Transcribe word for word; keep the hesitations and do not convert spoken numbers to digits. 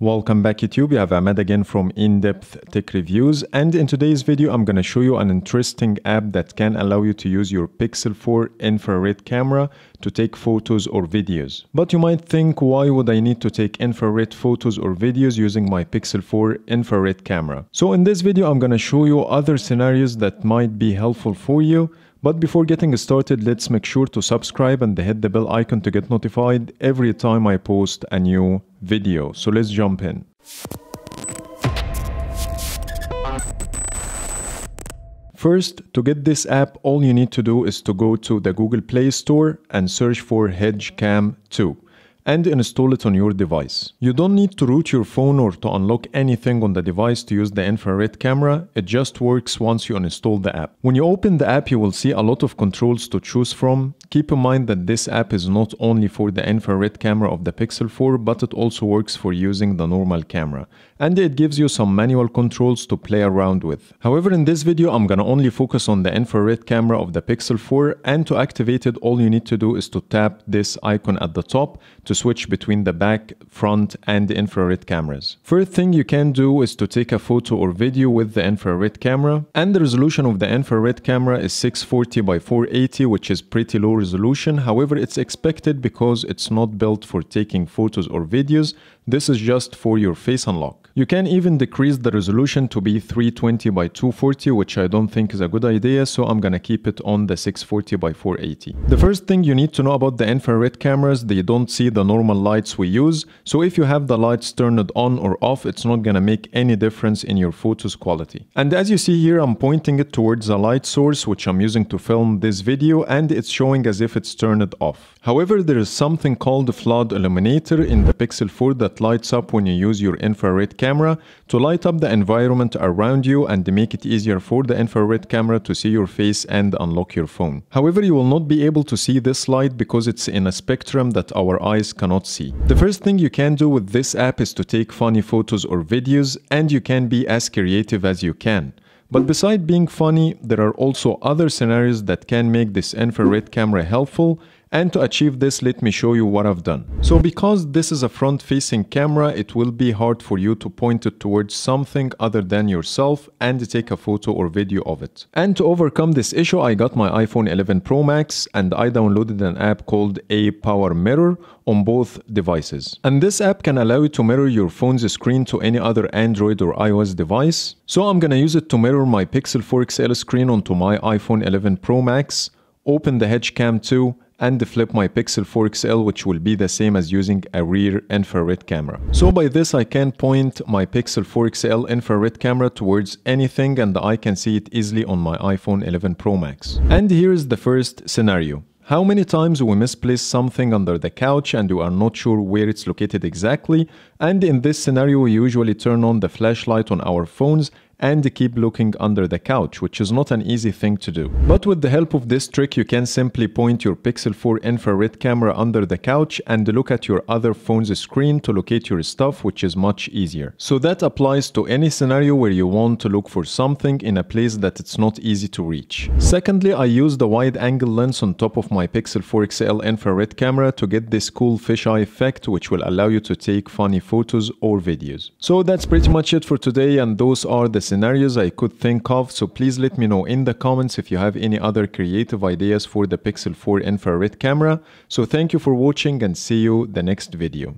Welcome back YouTube, you have Ahmed again from In Depth Tech Reviews, and in today's video I'm going to show you an interesting app that can allow you to use your Pixel four infrared camera to take photos or videos. But you might think, why would I need to take infrared photos or videos using my Pixel four infrared camera? So in this video I'm going to show you other scenarios that might be helpful for you. But before getting started, let's make sure to subscribe and hit the bell icon to get notified every time I post a new video. So let's jump in. First, to get this app, all you need to do is to go to the Google Play Store and search for HedgeCam two. And install it on your device. You don't need to root your phone or to unlock anything on the device to use the infrared camera. It just works once you install the app. When you open the app, you will see a lot of controls to choose from. Keep in mind that this app is not only for the infrared camera of the Pixel four, but it also works for using the normal camera. And it gives you some manual controls to play around with. However, in this video, I'm gonna only focus on the infrared camera of the Pixel four, and to activate it, all you need to do is to tap this icon at the top to switch between the back, front, and infrared cameras. First thing you can do is to take a photo or video with the infrared camera, and the resolution of the infrared camera is six forty by four eighty, which is pretty low resolution. However, it's expected because it's not built for taking photos or videos. This is just for your face unlock. You can even decrease the resolution to be three twenty by two forty, which I don't think is a good idea, so I'm gonna keep it on the six forty by four eighty. The first thing you need to know about the infrared cameras, they don't see the normal lights we use, so if you have the lights turned on or off, it's not gonna make any difference in your photos quality. And as you see here, I'm pointing it towards a light source, which I'm using to film this video, and it's showing as if it's turned off. However, there is something called the flood illuminator in the Pixel four that lights up when you use your infrared camera to light up the environment around you and make it easier for the infrared camera to see your face and unlock your phone. However, you will not be able to see this light because it's in a spectrum that our eyes cannot see. The first thing you can do with this app is to take funny photos or videos, and you can be as creative as you can. But besides being funny, there are also other scenarios that can make this infrared camera helpful. And to achieve this, let me show you what I've done. So because this is a front-facing camera, it will be hard for you to point it towards something other than yourself and take a photo or video of it. And to overcome this issue, I got my iPhone eleven Pro Max and I downloaded an app called ApowerMirror on both devices. And this app can allow you to mirror your phone's screen to any other Android or iOS device. So I'm gonna use it to mirror my Pixel four X L screen onto my iPhone eleven Pro Max, open the HedgeCam two, and flip my Pixel four X L, which will be the same as using a rear infrared camera. So by this I can point my Pixel four X L infrared camera towards anything and I can see it easily on my iPhone eleven Pro Max. And here is the first scenario. How many times we misplace something under the couch and we are not sure where it's located exactly? And in this scenario we usually turn on the flashlight on our phones and keep looking under the couch, which is not an easy thing to do. But with the help of this trick, you can simply point your Pixel four infrared camera under the couch and look at your other phone's screen to locate your stuff, which is much easier. So that applies to any scenario where you want to look for something in a place that it's not easy to reach. Secondly, I used the wide-angle lens on top of my Pixel four X L infrared camera to get this cool fisheye effect, which will allow you to take funny photos or videos. So that's pretty much it for today, and those are the scenarios I could think of, so please let me know in the comments if you have any other creative ideas for the Pixel four infrared camera. So thank you for watching and see you the next video.